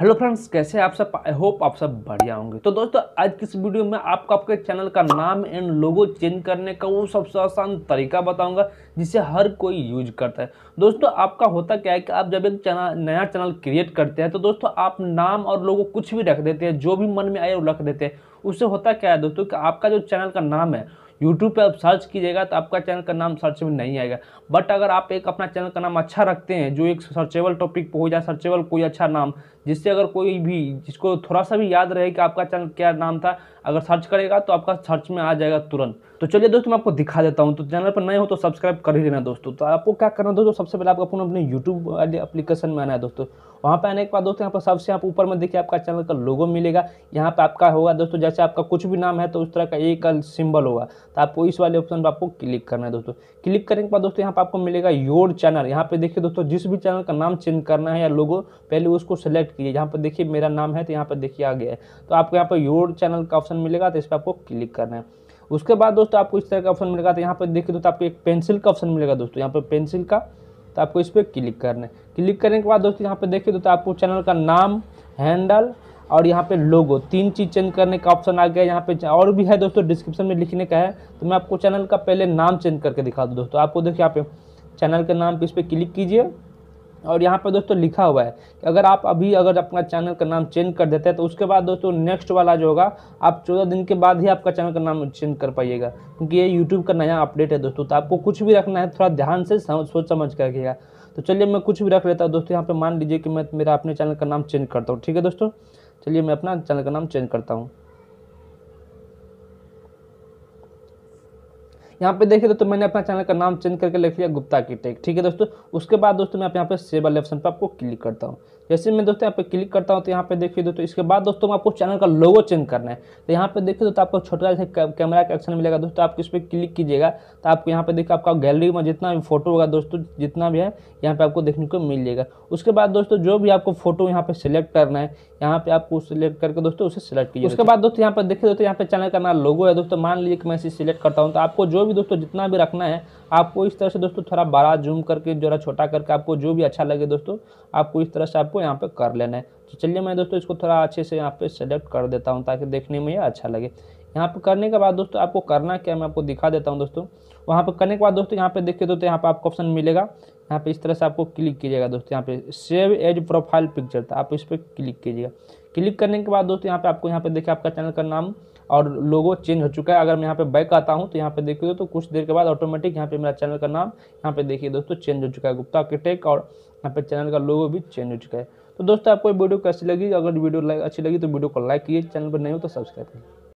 Hello friends, कैसे आप सब? आई होप आप सब बढ़िया होंगे। तो दोस्तों, आज की इस वीडियो में आपको आपके चैनल का नाम एंड लोगो चेंज करने का वो सबसे आसान तरीका बताऊंगा जिसे हर कोई यूज करता है। दोस्तों, आपका होता क्या है कि आप जब एक नया चैनल क्रिएट करते हैं तो दोस्तों आप नाम और लोगो कुछ भी रख देते हैं, जो भी मन में आए वो रख देते हैं। उससे होता क्या है दोस्तों कि आपका जो चैनल का नाम है, YouTube पे आप सर्च कीजिएगा तो आपका चैनल का नाम सर्च में नहीं आएगा। बट अगर आप एक अपना चैनल का नाम अच्छा रखते हैं, जो एक सर्चेबल टॉपिक पर हो जाए, सर्चेबल कोई अच्छा नाम, जिससे अगर कोई भी जिसको थोड़ा सा भी याद रहे कि आपका चैनल क्या नाम था, अगर सर्च करेगा तो आपका सर्च में आ जाएगा तुरंत। तो चलिए दोस्तों, मैं आपको दिखा देता हूँ। तो चैनल पर नए हो तो सब्सक्राइब कर ही लेना दोस्तों। तो आपको क्या करना दोस्तों, सबसे पहले आपको अपने यूट्यूब वाले एप्लीकेशन में आना है दोस्तों। वहाँ पे आने के बाद दोस्तों यहाँ पर सबसे आप ऊपर में देखिए आपका चैनल का लोगो मिलेगा। यहाँ पे आपका होगा दोस्तों, जैसे आपका कुछ भी नाम है तो उस तरह का एक सिंबल होगा। तो आपको इस वाले ऑप्शन पर आपको क्लिक करना है दोस्तों। क्लिक करने के बाद दोस्तों यहाँ पर आपको मिलेगा योर चैनल। यहाँ पे देखिए दोस्तों, जिस भी चैनल का नाम चेंज करना है या लोगो, पहले उसको सेलेक्ट कीजिए। यहाँ पर देखिए मेरा नाम है तो यहाँ पर देखिए आ गया है। तो आपको यहाँ पर योर चैनल का ऑप्शन मिलेगा, तो इस पर आपको क्लिक करना है। उसके बाद दोस्तों आपको इस तरह का ऑप्शन मिलेगा। तो यहाँ पर देखिए दोस्तों आपको एक पेंसिल का ऑप्शन मिलेगा दोस्तों, यहाँ पर पेंसिल का, तो आपको इस पर क्लिक करना है। क्लिक करने के बाद दोस्तों यहाँ पर देखिए दोस्तों आपको चैनल का नाम, हैंडल और यहाँ पे लोगो, तीन चीज़ चेंज करने का ऑप्शन आ गया। यहाँ पे और भी है दोस्तों, डिस्क्रिप्शन में लिखने का है। तो मैं आपको चैनल का पहले नाम चेंज करके दिखा दूँ दोस्तों। आपको देखिए यहाँ पे चैनल के नाम पर इस पर क्लिक कीजिए और यहाँ पे दोस्तों लिखा हुआ है कि अगर आप अभी अगर अपना चैनल का नाम चेंज कर देते हैं तो उसके बाद दोस्तों नेक्स्ट वाला जो होगा, आप 14 दिन के बाद ही आपका चैनल का नाम चेंज कर पाइएगा, क्योंकि ये YouTube का नया अपडेट है दोस्तों। तो आपको कुछ भी रखना है, थोड़ा ध्यान से सोच समझ कर रखिएगा। तो चलिए मैं कुछ भी रख लेता हूँ दोस्तों। यहाँ पर मान लीजिए कि मैं मेरा अपने चैनल का नाम चेंज करता हूँ। ठीक है दोस्तों, चलिए मैं अपना चैनल का नाम चेंज करता हूँ। यहाँ पे देखिए दोस्तों, मैंने अपना चैनल का नाम चेंज करके लिख लिया गुप्ता की टेक। ठीक है दोस्तों, उसके बाद दोस्तों मैं आप यहाँ पे सेव वाले ऑप्शन पर आपको क्लिक करता हूँ। जैसे मैं दोस्तों यहाँ पे क्लिक करता हूँ तो यहाँ पे देखिए दोस्तों, इसके बाद दोस्तों आपको चैनल का लोगो चेंज करना है। तो यहाँ पे देखिए दोस्तों आपको छोटा जैसे कैमरा का ऑप्शन मिलेगा दोस्तों, आप इस पर क्लिक कीजिएगा तो आपको यहाँ पे देखिए आपका गैलरी में जितना भी फोटो होगा दोस्तों, जितना भी है यहाँ पे आपको देखने को मिल जाएगा। उसके बाद दोस्तों जो भी आपको फोटो यहाँ पे सिलेक्ट करना है, यहाँ पे आपको सिलेक्ट करके दोस्तों उसे सिलेक्ट कीजिए। उसके बाद दोस्तों यहाँ पे देखिए दोस्तों यहाँ पे चैनल का नाम लोगो है दोस्तों, मान लीजिए कि मैं इसे सिलेक्ट करता हूँ। तो आपको जो भी दोस्तों जितना भी रखना है, आपको इस तरह से दोस्तों थोड़ा बड़ा जूम करके, जरा छोटा करके, आपको जो भी अच्छा लगे दोस्तों आपको इस तरह से आपको यहाँ पे कर लेना है। तो चलिए मैं दोस्तों इसको थोड़ा अच्छे से यहाँ पे सेलेक्ट कर देता हूँ ताकि देखने में ये अच्छा लगे। यहाँ पे करने के बाद दोस्तों आपको करना क्या, मैं आपको दिखा देता हूँ दोस्तों। वहाँ पे करने के बाद दोस्तों यहाँ पे देखिए दोस्तों यहाँ पे आपको ऑप्शन मिलेगा, यहाँ पे इस तरह से आपको क्लिक कीजिएगा दोस्तों। यहाँ पे सेव एज प्रोफाइल पिक्चर था, आप इस पर क्लिक कीजिएगा। क्लिक करने के बाद दोस्तों यहाँ पे आपको यहाँ पे देखिए आपका चैनल का नाम और लोगो चेंज हो चुका है। अगर मैं यहाँ पे बैक आता हूँ तो यहाँ पे देखिए दोस्तों कुछ देर के बाद ऑटोमेटिक यहाँ पे मेरा चैनल का नाम यहाँ पे देखिए दोस्तों चेंज हो चुका है गुप्ता के टेक, और यहाँ पे चैनल का लोगो भी चेंज हो चुका है। तो दोस्तों आपको वीडियो कैसी लगी? अगर वीडियो अच्छी लगी तो वीडियो को लाइक कीजिए, चैनल पर नहीं हो तो सब्सक्राइब कीजिए।